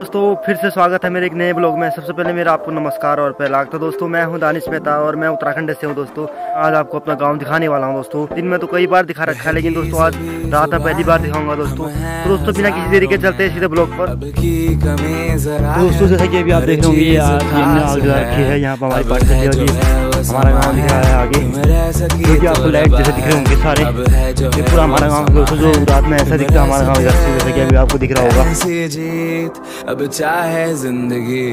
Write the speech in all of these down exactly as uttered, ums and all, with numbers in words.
दोस्तों फिर से स्वागत है मेरे एक नए ब्लॉग में। सबसे पहले मेरा आपको नमस्कार और पहला तो दोस्तों मैं हूं दानिश मेहता और मैं उत्तराखंड से हूं। दोस्तों आज आपको अपना गांव दिखाने वाला हूं। दोस्तों दिन में तो कई बार दिखा रखा है, लेकिन दोस्तों आज रात में पहली बार दिखाऊंगा। दोस्तों तो दोस्तों बिना किसी देरी के चलते हैं सीधे ब्लॉग पर। दोस्तों जैसा कि अभी आप देख रहे होंगे आग लगा रखी है यहाँ पर, हमारी पार्टी हमारा गाँव दिख रहा है आगे, क्योंकि आपको लाइट जैसे दिख रहे होंगे सारे पूरा हमारा गाँव। दोस्तों जो रात में ऐसा दिखता है हमारा गाँव जैसे कि अभी आपको दिख रहा होगा। अब चाहे जिंदगी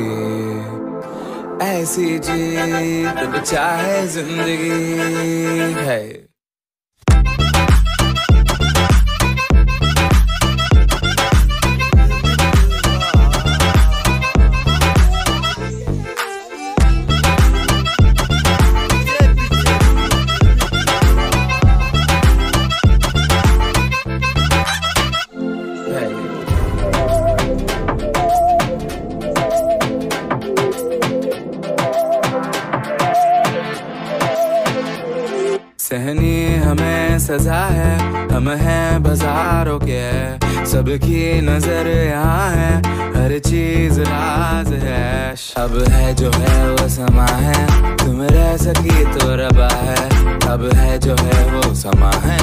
ऐसी जी, अब चाहे जिंदगी है। सहनी हमें सजा है, हम हैं बाजारों के, सबकी नजर यहाँ है, हर चीज राज है। अब है जो है वो समा है, तुम रह सकी तो रबा है। अब है जो है वो समा है।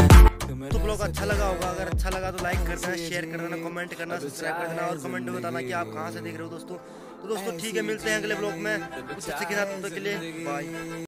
तुम लोग अच्छा लगा होगा, अगर अच्छा लगा तो लाइक करना, शेयर करना, कमेंट करना, सब्सक्राइब करना और कमेंट में बताना कि आप कहाँ से देख रहे हो। दोस्तों तो दोस्तों ठीक है, मिलते हैं अगले ब्लॉग में कुछ अच्छे के साथ। तब तक के लिए बाय।